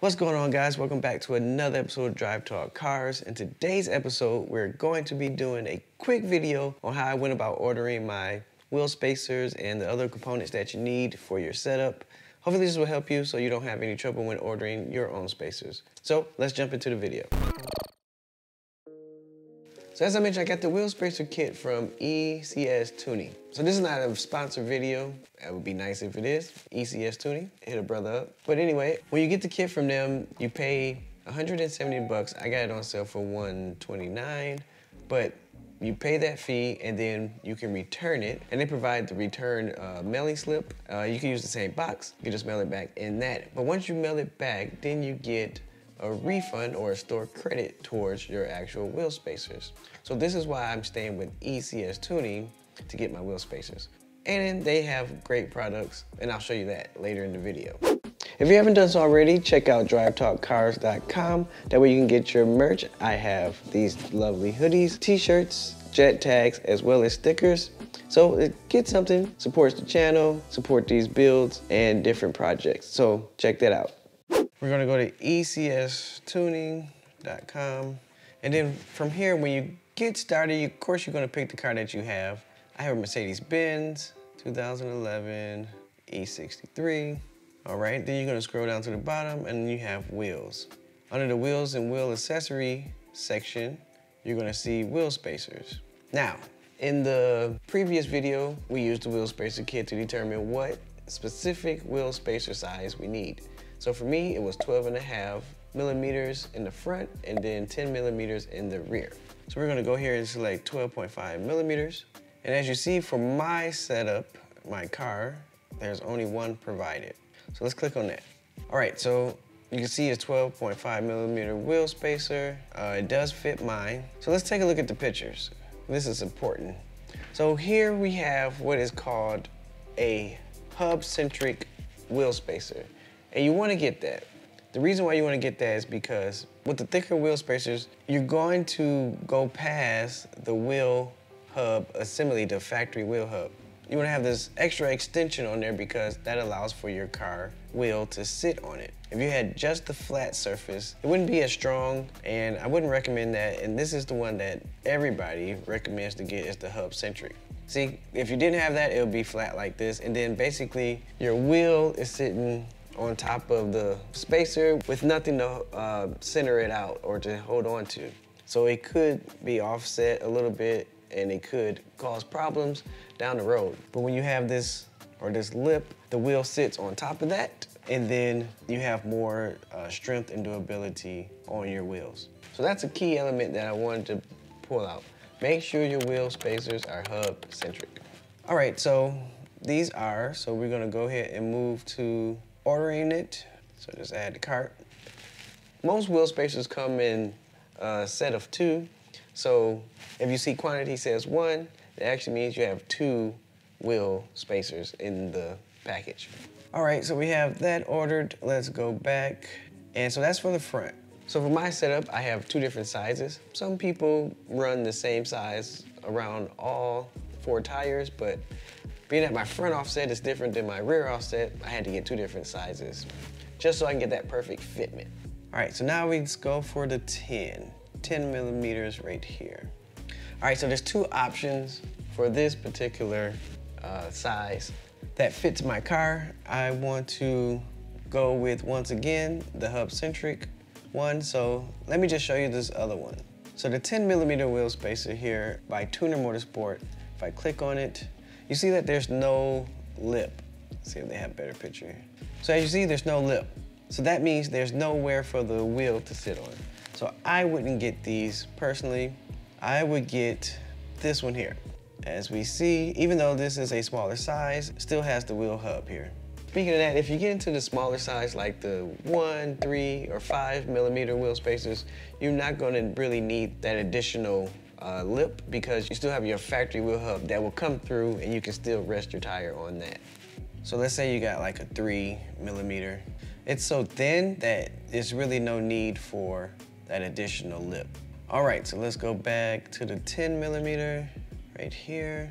What's going on, guys? Welcome back to another episode of Drive Talk Cars. In today's episode, we're going to be doing a quick video on how I went about ordering my wheel spacers and the other components that you need for your setup. Hopefully this will help you so you don't have any trouble when ordering your own spacers. So let's jump into the video. So as I mentioned, I got the wheel spacer kit from ECS Tuning. So this is not a sponsored video. It would be nice if it is. ECS Tuning, hit a brother up. But anyway, when you get the kit from them, you pay 170 bucks. I got it on sale for 129, but you pay that fee and then you can return it. And they provide the return mailing slip. You can use the same box. You can just mail it back in that. But once you mail it back, then you get a refund or a store credit towards your actual wheel spacers. So this is why I'm staying with ECS Tuning to get my wheel spacers. And they have great products, and I'll show you that later in the video. If you haven't done so already, check out drivetalkcars.com. That way you can get your merch. I have these lovely hoodies, t-shirts, jet tags, as well as stickers. So get something, supports the channel, support these builds and different projects. So check that out. We're gonna go to ecstuning.com. And then from here, when you get started, of course, you're gonna pick the car that you have. I have a Mercedes-Benz 2011 E63. All right, then you're gonna scroll down to the bottom and you have wheels. Under the wheels and wheel accessory section, you're gonna see wheel spacers. Now, in the previous video, we used the wheel spacer kit to determine what specific wheel spacer size we need. So for me, it was 12.5 millimeters in the front and then 10 millimeters in the rear. So we're gonna go here and select 12.5 millimeters. And as you see, for my setup, my car, there's only one provided. So let's click on that. All right, so you can see it's 12.5 millimeter wheel spacer. It does fit mine. So let's take a look at the pictures. This is important. So here we have what is called a hub-centric wheel spacer. And you wanna get that. The reason why you wanna get that is because with the thicker wheel spacers, you're going to go past the wheel hub assembly, the factory wheel hub. You wanna have this extra extension on there because that allows for your car wheel to sit on it. If you had just the flat surface, it wouldn't be as strong, and I wouldn't recommend that, and this is the one that everybody recommends to get, is the hub centric. See, if you didn't have that, it would be flat like this, and then basically your wheel is sitting on top of the spacer with nothing to center it out or to hold on to. So it could be offset a little bit and it could cause problems down the road. But when you have this, or this lip, the wheel sits on top of that and then you have more strength and durability on your wheels. So that's a key element that I wanted to pull out. Make sure your wheel spacers are hub centric. All right, so these are, so we're gonna go ahead and move to ordering it. So just add the cart. Most wheel spacers come in a set of two. So if you see quantity says one, it actually means you have two wheel spacers in the package. All right, so we have that ordered. Let's go back. And so that's for the front. So for my setup, I have two different sizes. Some people run the same size around all four tires, but being that my front offset is different than my rear offset, I had to get two different sizes, just so I can get that perfect fitment. All right, so now we just go for the 10 millimeters right here. All right, so there's two options for this particular size that fits my car. I want to go with, once again, the hub-centric one, so let me just show you this other one. So the 10 millimeter wheel spacer here by Tuner Motorsport, if I click on it, you see that there's no lip. Let's see if they have a better picture here. So as you see, there's no lip. So that means there's nowhere for the wheel to sit on. So I wouldn't get these personally. I would get this one here. As we see, even though this is a smaller size, it still has the wheel hub here. Speaking of that, if you get into the smaller size, like the 1, 3, or 5 millimeter wheel spacers, you're not gonna really need that additional lip because you still have your factory wheel hub that will come through and you can still rest your tire on that. So let's say you got like a 3 millimeter. It's so thin that there's really no need for that additional lip. All right, so let's go back to the 10 millimeter right here.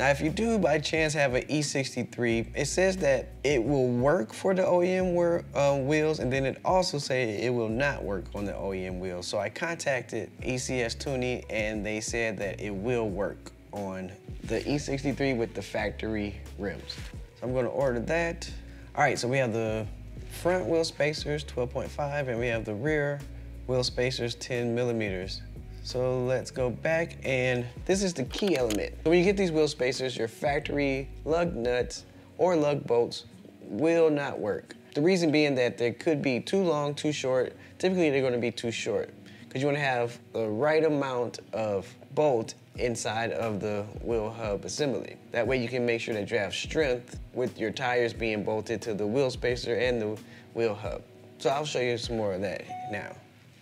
Now, if you do by chance have an E63, it says that it will work for the OEM wheels, and then it also says it will not work on the OEM wheels. So I contacted ECS Tuning, and they said that it will work on the E63 with the factory rims. So I'm gonna order that. All right, so we have the front wheel spacers, 12.5, and we have the rear wheel spacers, 10 millimeters. So let's go back, and this is the key element. So when you get these wheel spacers, your factory lug nuts or lug bolts will not work. The reason being that they could be too long, too short. Typically they're gonna be too short because you wanna have the right amount of bolt inside of the wheel hub assembly. That way you can make sure that you have strength with your tires being bolted to the wheel spacer and the wheel hub. So I'll show you some more of that now.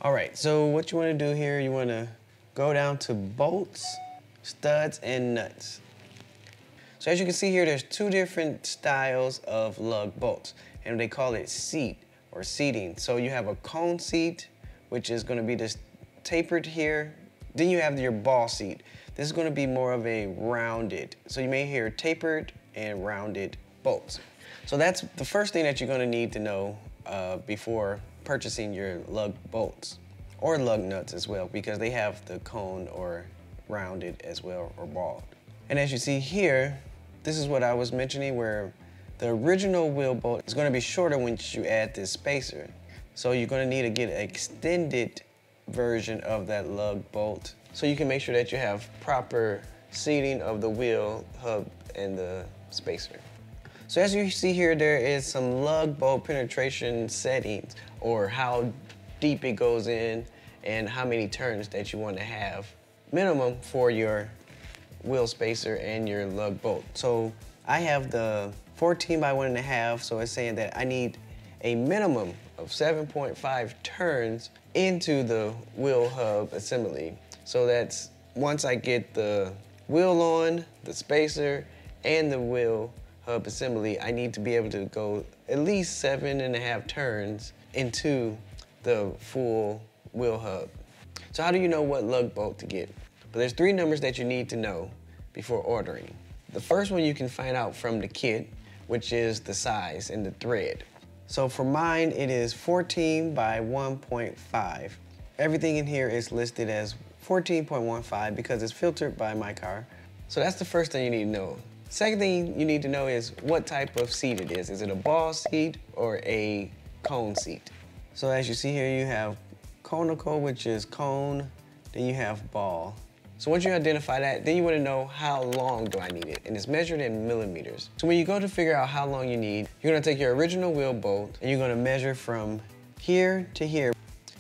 All right, so what you wanna do here, you wanna go down to bolts, studs, and nuts. So as you can see here, there's two different styles of lug bolts, and they call it seat or seating. So you have a cone seat, which is gonna be just tapered here. Then you have your ball seat. This is gonna be more of a rounded. So you may hear tapered and rounded bolts. So that's the first thing that you're gonna need to know before purchasing your lug bolts or lug nuts as well, because they have the cone or rounded as well, or ball. And as you see here, this is what I was mentioning, where the original wheel bolt is gonna be shorter once you add this spacer. So you're gonna need to get an extended version of that lug bolt so you can make sure that you have proper seating of the wheel hub and the spacer. So as you see here, there is some lug bolt penetration settings, or how deep it goes in and how many turns that you want to have minimum for your wheel spacer and your lug bolt. So I have the 14 by 1.5, so it's saying that I need a minimum of 7.5 turns into the wheel hub assembly. So that's once I get the wheel on, the spacer, and the wheel hub assembly, I need to be able to go at least 7.5 turns into the full wheel hub. So how do you know what lug bolt to get? But there's three numbers that you need to know before ordering. The first one you can find out from the kit, which is the size and the thread. So for mine, it is 14 by 1.5. Everything in here is listed as 14.15 because it's filtered by my car. So that's the first thing you need to know. Second thing you need to know is what type of seat it is. Is it a ball seat or a cone seat? So as you see here, you have conical, which is cone, then you have ball. So once you identify that, then you want to know how long do I need it, and it's measured in millimeters. So when you go to figure out how long you need, you're gonna take your original wheel bolt and you're gonna measure from here to here.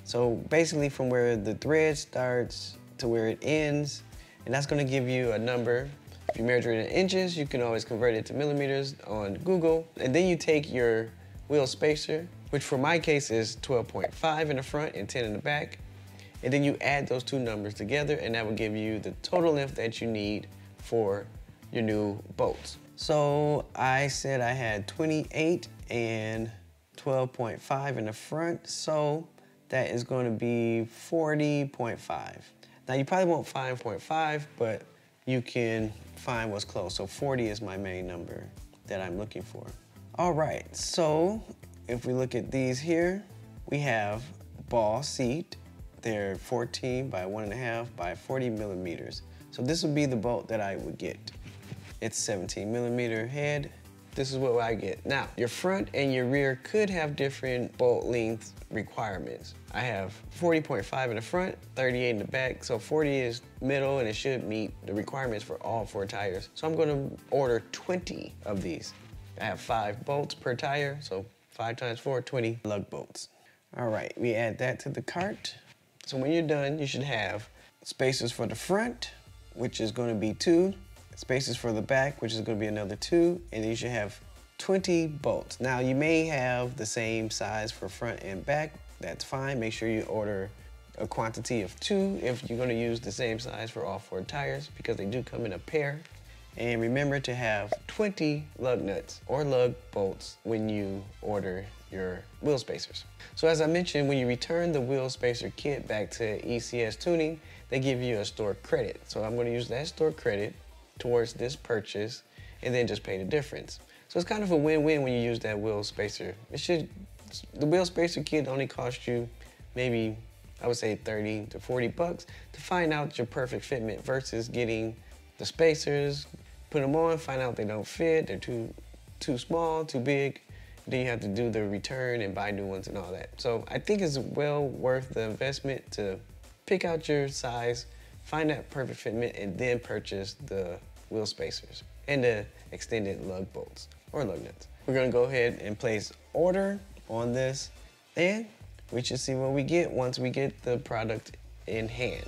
So basically from where the thread starts to where it ends, and that's gonna give you a number. If you measure it in inches, you can always convert it to millimeters on Google. And then you take your wheel spacer, which for my case is 12.5 in the front and 10 in the back. And then you add those two numbers together, and that will give you the total length that you need for your new bolts. So I said I had 28 and 12.5 in the front, so that is gonna be 40.5. Now you probably won't find 0.5, but you can find what's close. So 40 is my main number that I'm looking for. All right, so if we look at these here, we have ball seat. They're 14 by 1.5 by 40 millimeters. So this would be the bolt that I would get. It's 17 millimeter head. This is what I get. Now, your front and your rear could have different bolt length requirements. I have 40.5 in the front, 38 in the back, so 40 is middle, and it should meet the requirements for all four tires. So I'm gonna order 20 of these. I have 5 bolts per tire, so 5 times 4, 20 lug bolts. All right, we add that to the cart. So when you're done, you should have spacers for the front, which is gonna be 2, spacers for the back, which is gonna be another 2, and you should have 20 bolts. Now you may have the same size for front and back, that's fine. Make sure you order a quantity of 2 if you're gonna use the same size for all 4 tires, because they do come in a pair. And remember to have 20 lug nuts or lug bolts when you order your wheel spacers. So as I mentioned, when you return the wheel spacer kit back to ECS Tuning, they give you a store credit. So I'm gonna use that store credit towards this purchase and then just pay the difference. So it's kind of a win-win when you use that wheel spacer. The wheel spacer kit only costs you maybe, I would say 30 to 40 bucks to find out your perfect fitment versus getting the spacers, put them on, find out they don't fit, they're too small, too big. Then you have to do the return and buy new ones and all that. So I think it's well worth the investment to pick out your size, find that perfect fitment, and then purchase the wheel spacers and the extended lug bolts or lug nuts. We're gonna go ahead and place order on this and we should see what we get once we get the product in hand.